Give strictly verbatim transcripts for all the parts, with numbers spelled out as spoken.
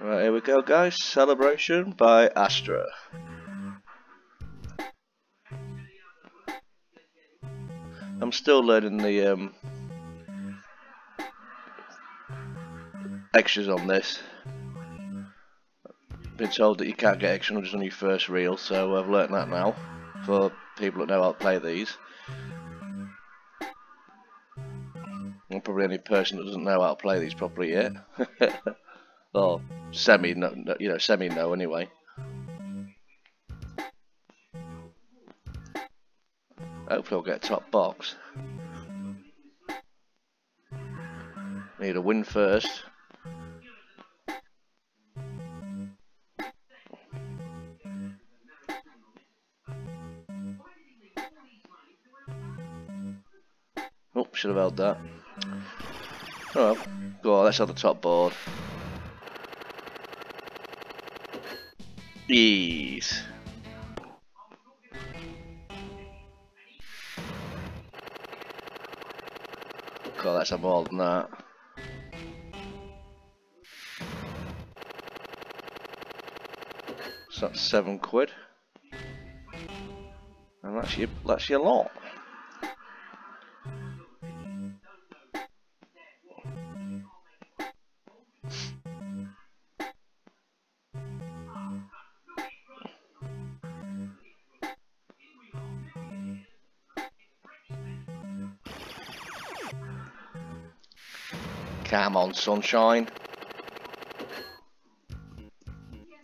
Right, here we go guys, Celebration by Astra. I'm still learning the um, extras on this. Been told that you can't get extra just on your first reel, so I've learnt that now for people that know how to play these. I'm probably the only person that doesn't know how to play these properly yet. Or semi, no, you know, semi no anyway. Hopefully I'll get a top box. Need a win first. Oh, should have held that. Oh well, go on, let's have the top board. Ease. God, that's a more than that. So that's seven quid. And that's your, that's your lot. Come on, sunshine.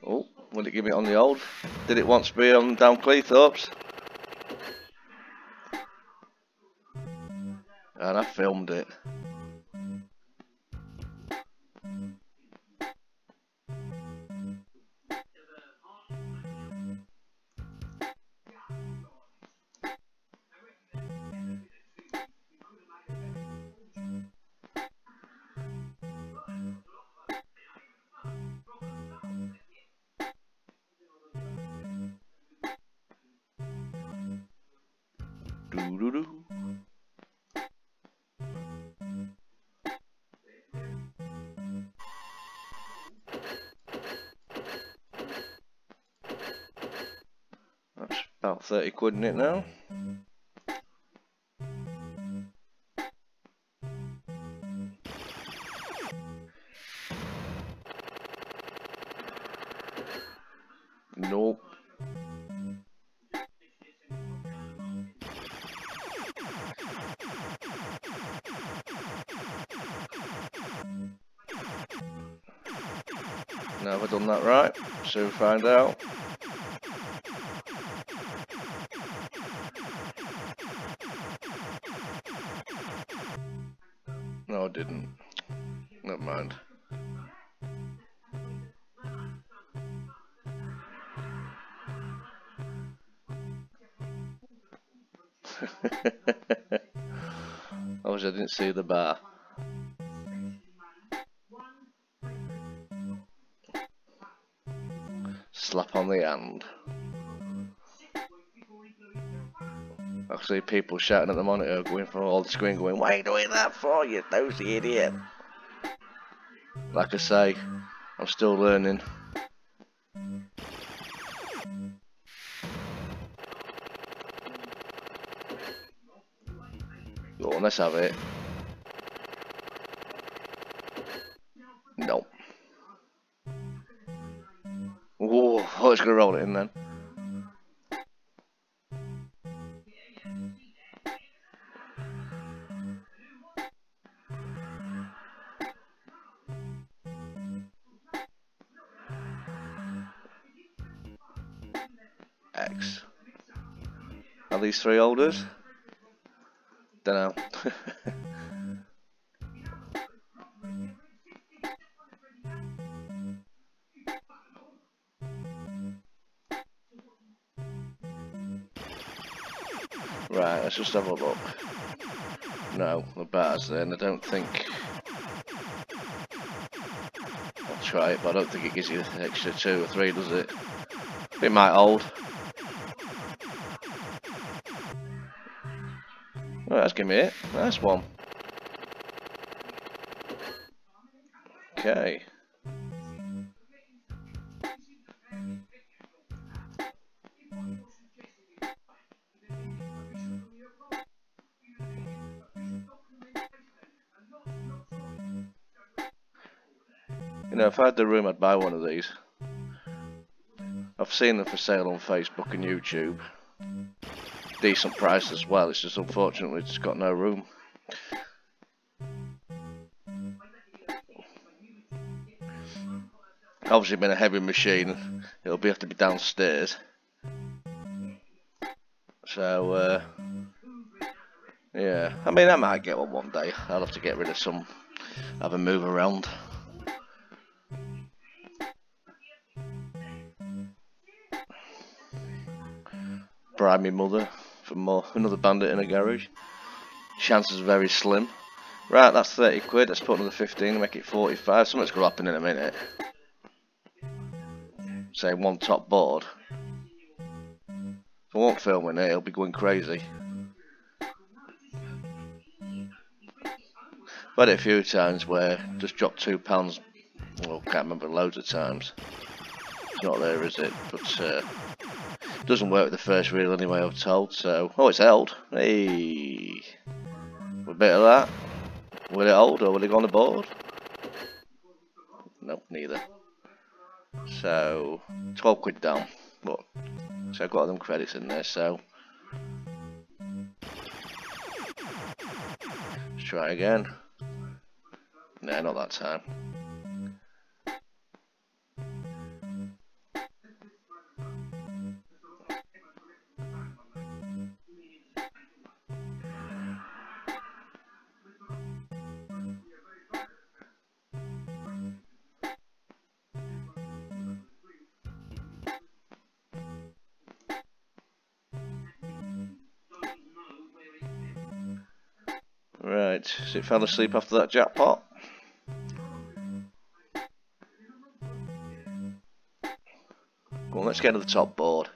Oh, will it give me on the old? Did it once be on down Cleethorpes? And I filmed it. Doo-doo-doo. That's about thirty quid in it now. Nope. Now have I done that right? Soon find out. No, I didn't. Never mind. I wish I didn't see the bar. Slap on the hand. I see people shouting at the monitor, going for all the screen, going, "Why are you doing that for, you nosy idiot?" Like I say, I'm still learning. Go on, let's have it. Nope. Whoa, oh, it's gonna roll it in then. X. Are these three holders? Dunno. Right, let's just have a look. No, the bar's there, and I don't think... I'll try it, but I don't think it gives you an extra two or three, does it? It might hold. Right, that's giving me it. Nice one. Okay. You know, if I had the room, I'd buy one of these. I've seen them for sale on Facebook and YouTube. Decent price as well, it's just unfortunately it's got no room. Obviously being a heavy machine, it'll be, have to be downstairs. So, uh, yeah, I mean I might get one one day. I'll have to get rid of some, have a move around. Bribe my mother for more, another bandit in a garage. Chances are very slim. Right, that's thirty quid, let's put another fifteen and make it forty-five, something's going to happen in a minute. Say one top board. If I won't film in it, it'll be going crazy. I've had it a few times where just dropped two pounds. Well, can't remember, loads of times. It's not there, is it? But uh, it doesn't work with the first reel anyway, I've told. So, oh, it's held. Hey, a bit of that. Will it hold or will it go on the board? Nope, neither. So, twelve quid down. But so I've got them credits in there, so let's try again. No, not that time. Right, so it fell asleep after that jackpot. Go on, let's get to the top board.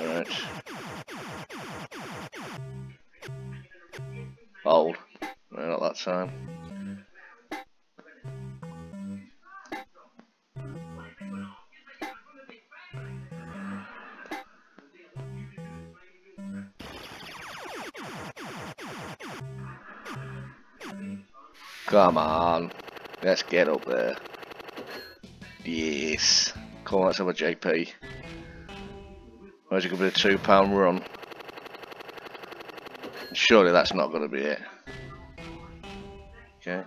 Right. Old. No, not that time. Come on. Let's get up there. Yes. Come on, let's have a J P. Where's it going to be a two pound run? Surely that's not going to be it. Okay.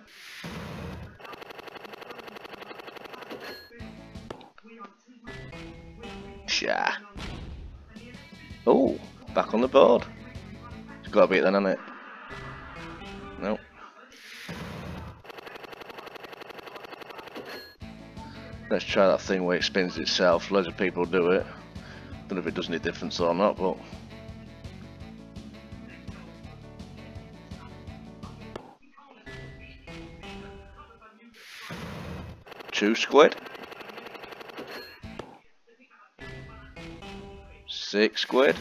Yeah. Oh, back on the board. It's got to be it then, hasn't it? Nope. Let's try that thing where it spins itself. Loads of people do it. I don't know if it does any difference or not, but two squid, six squid,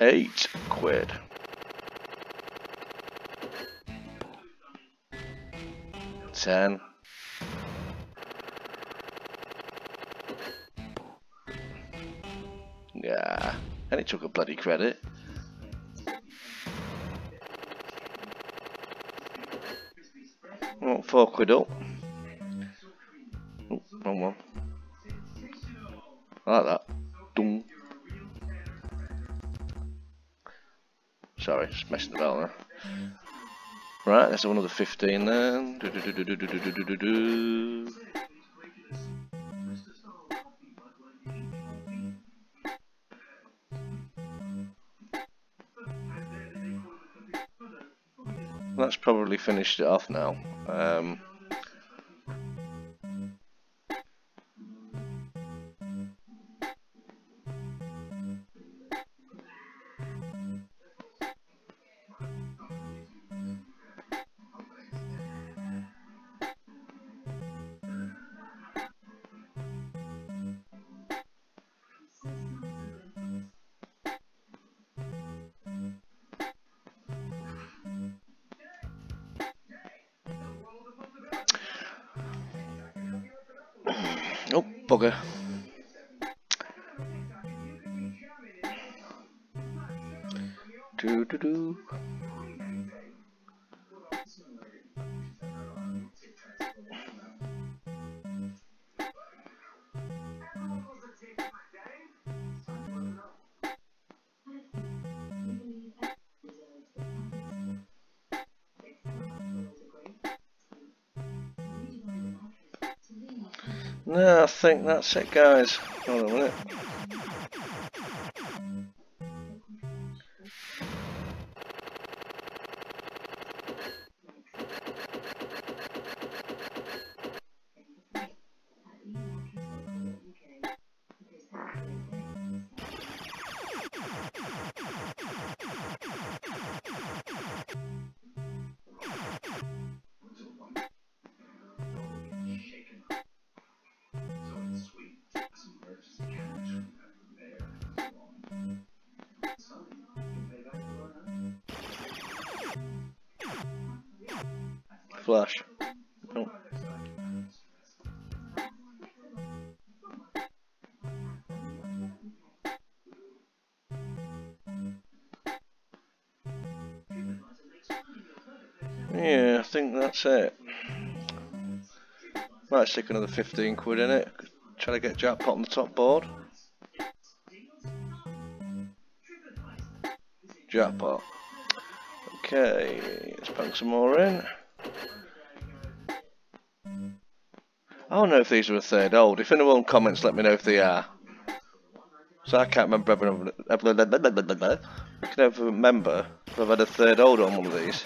eight quid. ten. Yeah, and it took a bloody credit. Oh, four quid up. Oh, wrong one. I like that. Dum. Sorry, just messing about there. Right, let's have another fifteen then. Do, do, do, do, do, do, do, do, do. That's probably finished it off now. Um, bugger. Do do do. No, I think that's it, guys. Hold on a minute. Flash. Oh. Yeah, I think that's it. Might stick another fifteen quid in it. Try to get jackpot on the top board. Jackpot. Okay, let's bank some more in. I don't know if these are a third old. If anyone comments, let me know if they are. So I can't remember. I can never remember if I've had a third old on one of these.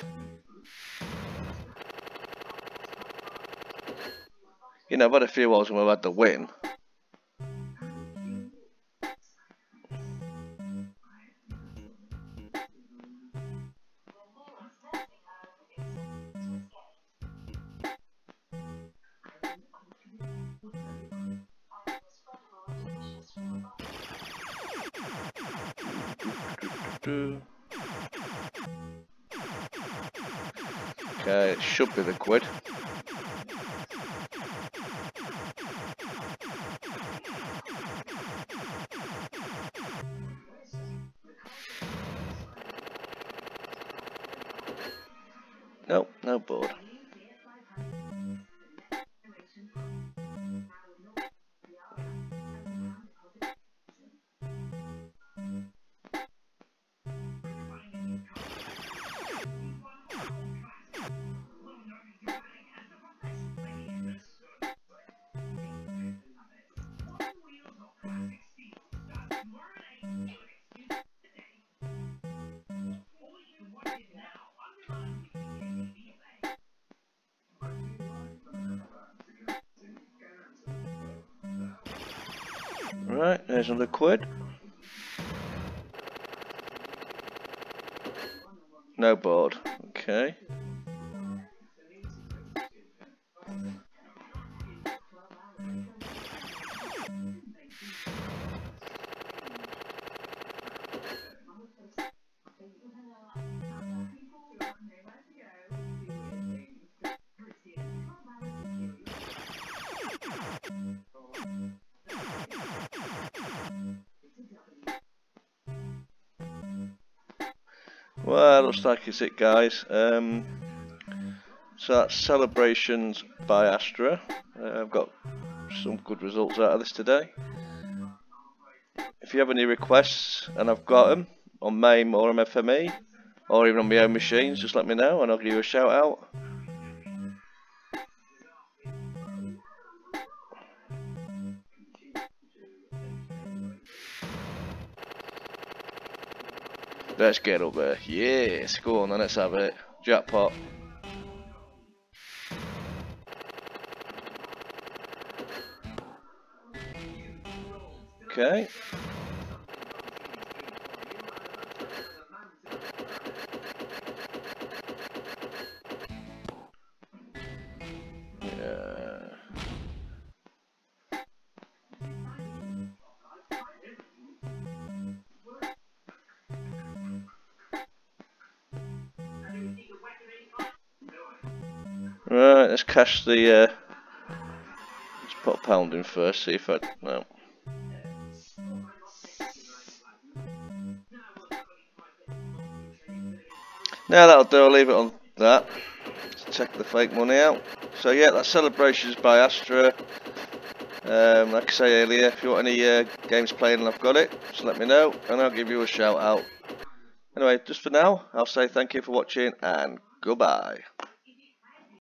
You know, I've had a few olds when I've had the win. Okay, it should be the quid. Nope, no board. Right, there's another quid. No board, okay. Well, looks like it's it, guys. Um, so that's Celebrations by Astra. Uh, I've got some good results out of this today. If you have any requests, and I've got them, on MAME or on F M E, or even on my own machines, just let me know and I'll give you a shout out. Let's get up there. Yes, go on then, let's have it. Jackpot. Okay. Right, let's cash the, uh, let's put a pounding first, see if I... no. Now that'll do, I'll leave it on that. Let's check the fake money out. So yeah, that's Celebrations by Astra. Um, like I say earlier, if you want any uh, games playing and I've got it, just let me know and I'll give you a shout out. Anyway, just for now, I'll say thank you for watching and goodbye.